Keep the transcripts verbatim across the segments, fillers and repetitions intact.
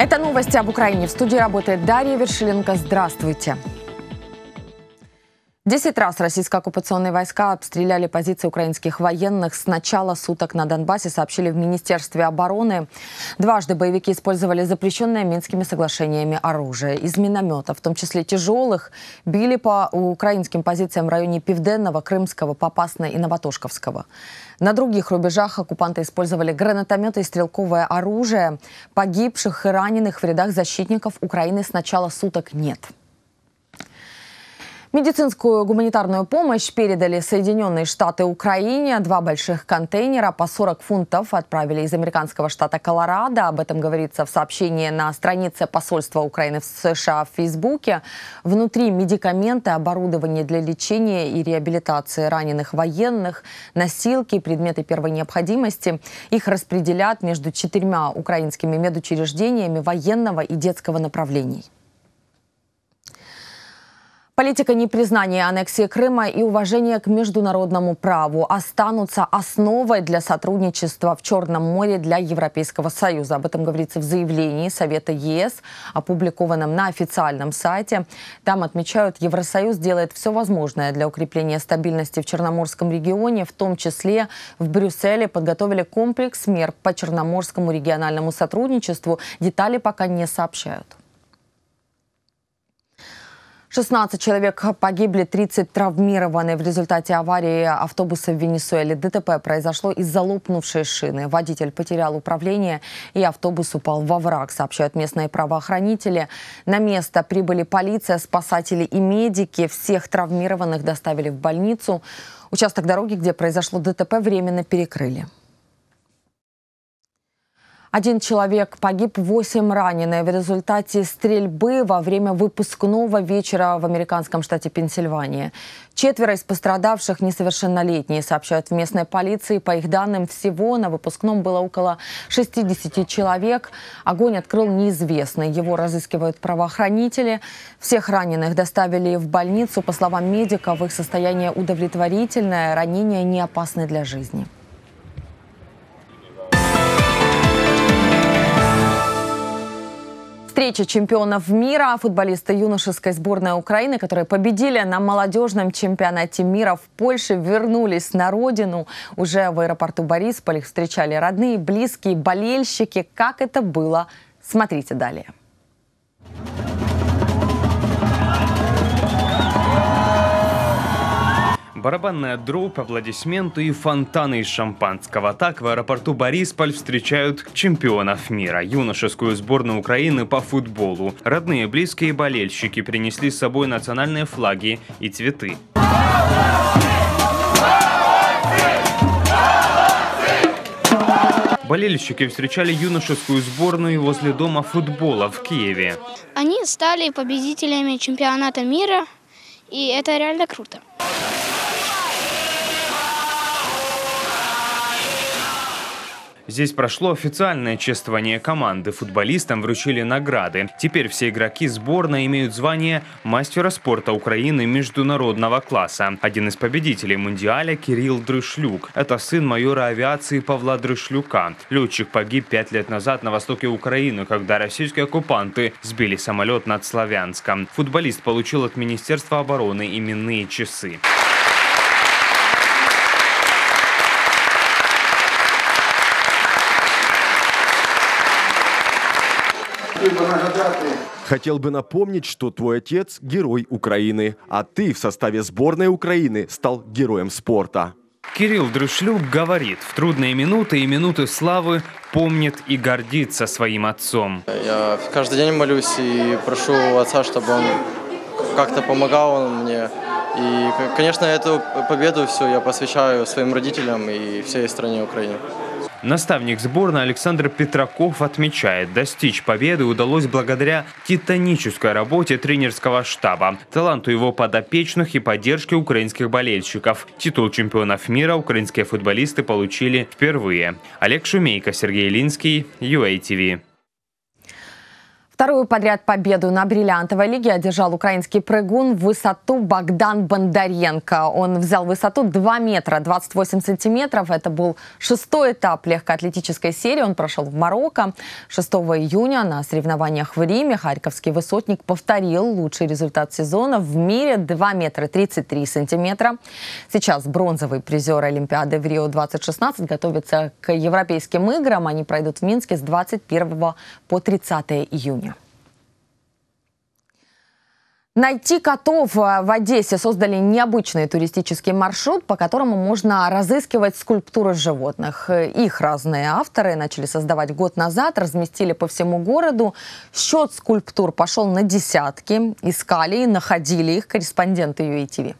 Это новости об Украине. В студии работает Дарья Вершиленко. Здравствуйте. Десять раз российские оккупационные войска обстреляли позиции украинских военных с начала суток на Донбассе, сообщили в Министерстве обороны. Дважды боевики использовали запрещенное Минскими соглашениями оружие. Из минометов, в том числе тяжелых, били по украинским позициям в районе Пивденного, Крымского, Попасной и Новотошковского. На других рубежах оккупанты использовали гранатометы и стрелковое оружие. Погибших и раненых в рядах защитников Украины с начала суток нет. Медицинскую гуманитарную помощь передали Соединенные Штаты Украине. Два больших контейнера по сорок фунтов отправили из американского штата Колорадо. Об этом говорится в сообщении на странице посольства Украины в США в Фейсбуке. Внутри медикаменты, оборудование для лечения и реабилитации раненых военных, носилки и предметы первой необходимости. Их распределят между четырьмя украинскими медучреждениями военного и детского направлений. Политика непризнания аннексии Крыма и уважения к международному праву останутся основой для сотрудничества в Черном море для Европейского Союза. Об этом говорится в заявлении Совета ЕС, опубликованном на официальном сайте. Там отмечают, Евросоюз делает все возможное для укрепления стабильности в Черноморском регионе. В том числе в Брюсселе подготовили комплекс мер по черноморскому региональному сотрудничеству. Детали пока не сообщают. шестнадцать человек погибли, тридцать травмированы в результате аварии автобуса в Венесуэле. ДТП произошло из-за лопнувшей шины. Водитель потерял управление и автобус упал во враг, сообщают местные правоохранители. На место прибыли полиция, спасатели и медики. Всех травмированных доставили в больницу. Участок дороги, где произошло ДТП, временно перекрыли. Один человек погиб, восемь ранены в результате стрельбы во время выпускного вечера в американском штате Пенсильвания. Четверо из пострадавших несовершеннолетние, сообщают в местной полиции. По их данным, всего на выпускном было около шестидесяти человек. Огонь открыл неизвестный. Его разыскивают правоохранители. Всех раненых доставили в больницу. По словам медиков, их состояние удовлетворительное, ранения не опасны для жизни. Встреча чемпионов мира. Футболисты юношеской сборной Украины, которые победили на молодежном чемпионате мира в Польше, вернулись на родину. Уже в аэропорту Борисполь их встречали родные, близкие, болельщики. Как это было? Смотрите далее. Барабанная дробь, аплодисменты и фонтаны из шампанского. Так в аэропорту Борисполь встречают чемпионов мира, юношескую сборную Украины по футболу. Родные, близкие и болельщики принесли с собой национальные флаги и цветы. Болельщики встречали юношескую сборную возле дома футбола в Киеве. Они стали победителями чемпионата мира, и это реально круто. Здесь прошло официальное чествование команды. Футболистам вручили награды. Теперь все игроки сборной имеют звание мастера спорта Украины международного класса. Один из победителей Мундиаля Кирилл Дрышлюк. Это сын майора авиации Павла Дрышлюка. Летчик погиб пять лет назад на востоке Украины, когда российские оккупанты сбили самолет над Славянском. Футболист получил от Министерства обороны именные часы. Хотел бы напомнить, что твой отец – герой Украины, а ты в составе сборной Украины стал героем спорта. Кирилл Дрышлюк говорит, в трудные минуты и минуты славы помнит и гордится своим отцом. Я каждый день молюсь и прошу отца, чтобы он как-то помогал мне. И, конечно, эту победу всю я посвящаю своим родителям и всей стране Украины. Наставник сборной Александр Петраков отмечает, достичь победы удалось благодаря титанической работе тренерского штаба, таланту его подопечных и поддержке украинских болельщиков. Титул чемпионов мира украинские футболисты получили впервые. Олег Шумейко, Сергей Линский, ю а тэ вэ. Вторую подряд победу на бриллиантовой лиге одержал украинский прыгун в высоту Богдан Бондаренко. Он взял высоту два метра двадцать восемь сантиметров. Это был шестой этап легкоатлетической серии. Он прошел в Марокко. шестого июня на соревнованиях в Риме харьковский высотник повторил лучший результат сезона в мире — два метра тридцать три сантиметра. Сейчас бронзовый призер Олимпиады в Рио две тысячи шестнадцать готовится к Европейским играм. Они пройдут в Минске с двадцать первого по тридцатое июня. Найти котов в Одессе создали необычный туристический маршрут, по которому можно разыскивать скульптуры животных. Их разные авторы начали создавать год назад, разместили по всему городу. Счет скульптур пошел на десятки. Искали и находили их корреспонденты ю эй ти ви.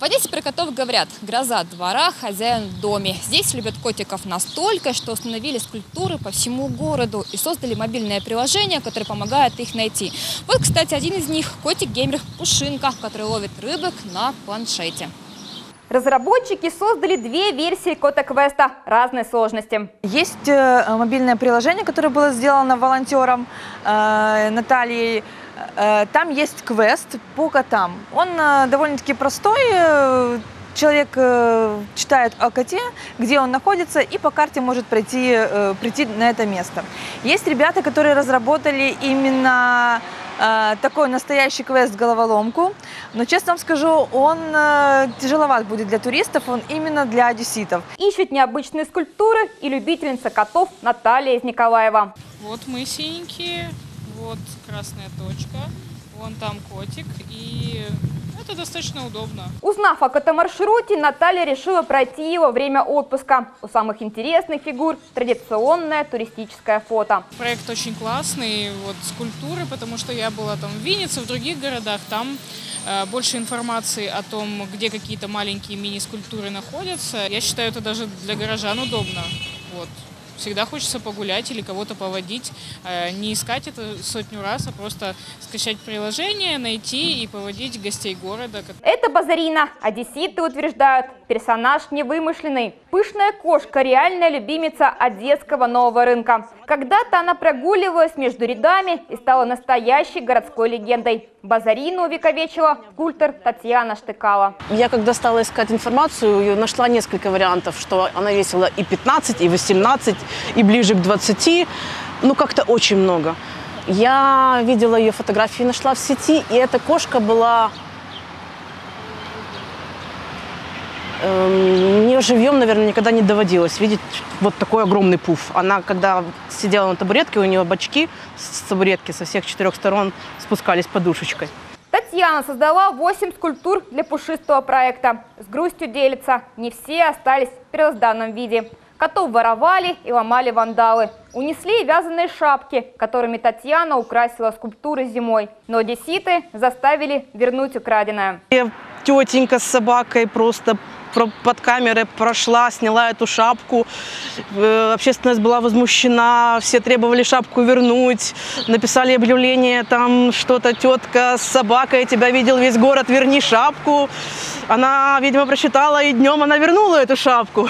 В Одессе про котов говорят: гроза двора, хозяин в доме. Здесь любят котиков настолько, что установили скульптуры по всему городу и создали мобильное приложение, которое помогает их найти. Вот, кстати, один из них – котик-геймер Пушинка, который ловит рыбок на планшете. Разработчики создали две версии кота-квеста разной сложности. Есть мобильное приложение, которое было сделано волонтером э, Натальей. Там есть квест по котам. Он довольно-таки простой. Человек читает о коте, где он находится, и по карте может пройти, прийти на это место. Есть ребята, которые разработали именно такой настоящий квест-головоломку. Но, честно вам скажу, он тяжеловат будет для туристов, он именно для одесситов. Ищет необычные скульптуры и любительница котов Наталья из Николаева. Вот мы синенькие. Вот красная точка, вон там котик, и это достаточно удобно. Узнав о котомаршруте, Наталья решила пройти его во время отпуска. У самых интересных фигур традиционное туристическое фото. Проект очень классный, вот скульптуры, потому что я была там в Виннице, в других городах, там э, больше информации о том, где какие-то маленькие мини-скульптуры находятся. Я считаю, это даже для горожан удобно. Вот. Всегда хочется погулять или кого-то поводить, не искать это сотню раз, а просто скачать приложение, найти и поводить гостей города. Это Базарина. Одесситы утверждают, персонаж невымышленный. Пышная кошка – реальная любимица одесского нового рынка. Когда-то она прогуливалась между рядами и стала настоящей городской легендой. Базарину увековечила скульптор Татьяна Штыкала. Я когда стала искать информацию, нашла несколько вариантов, что она весила и пятнадцать, и восемнадцать, и ближе к двадцати. Ну, как-то очень много. Я видела ее фотографии, нашла в сети, и эта кошка была мне живьем, наверное, никогда не доводилось видеть вот такой огромный пуф. Она, когда сидела на табуретке, у нее бочки с табуретки со всех четырех сторон спускались подушечкой. Татьяна создала восемь скульптур для пушистого проекта. С грустью делится, не все остались в первозданном виде. Котов воровали и ломали вандалы. Унесли вязаные шапки, которыми Татьяна украсила скульптуры зимой. Но одесситы заставили вернуть украденное. Тетенька с собакой просто под камерой прошла, сняла эту шапку. Общественность была возмущена, все требовали шапку вернуть. Написали объявление, там что-то: тетка с собакой, тебя видел весь город, верни шапку. Она, видимо, прочитала, и днем она вернула эту шапку.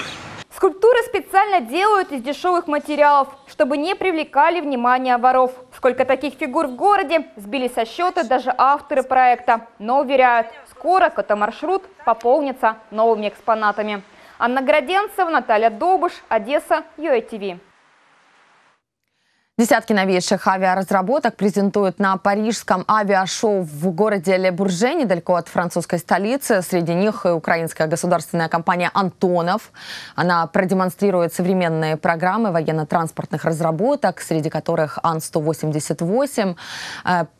Скульптуры специально делают из дешевых материалов, чтобы не привлекали внимание воров. Сколько таких фигур в городе, сбили со счета даже авторы проекта. Но уверяют, скоро котомаршрут пополнится новыми экспонатами. Анна Граденцева, Наталья Добыш, Одесса, ю эй ти ви. Десятки новейших авиаразработок презентуют на парижском авиашоу в городе Ле-Бурже, недалеко от французской столицы. Среди них и украинская государственная компания «Антонов». Она продемонстрирует современные программы военно-транспортных разработок, среди которых Ан сто восемьдесят восемь.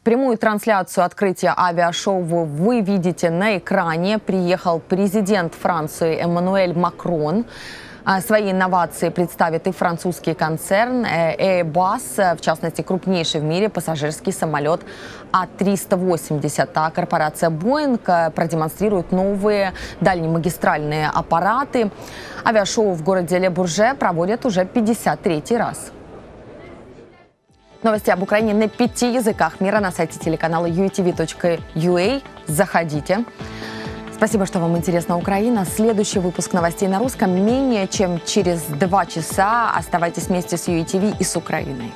Прямую трансляцию открытия авиашоу вы видите на экране. Приехал президент Франции Эммануэль Макрон. Свои инновации представит и французский концерн Airbus, в частности, крупнейший в мире пассажирский самолет А триста восемьдесят. А корпорация Boeing продемонстрирует новые дальнемагистральные аппараты. Авиашоу в городе Ле-Бурже проводят уже пятьдесят третий раз. Новости об Украине на пяти языках мира на сайте телеканала ю эй ти ви точка ю эй. Заходите. Спасибо, что вам интересна Украина. Следующий выпуск новостей на русском менее чем через два часа. Оставайтесь вместе с ю эй ти ви и с Украиной.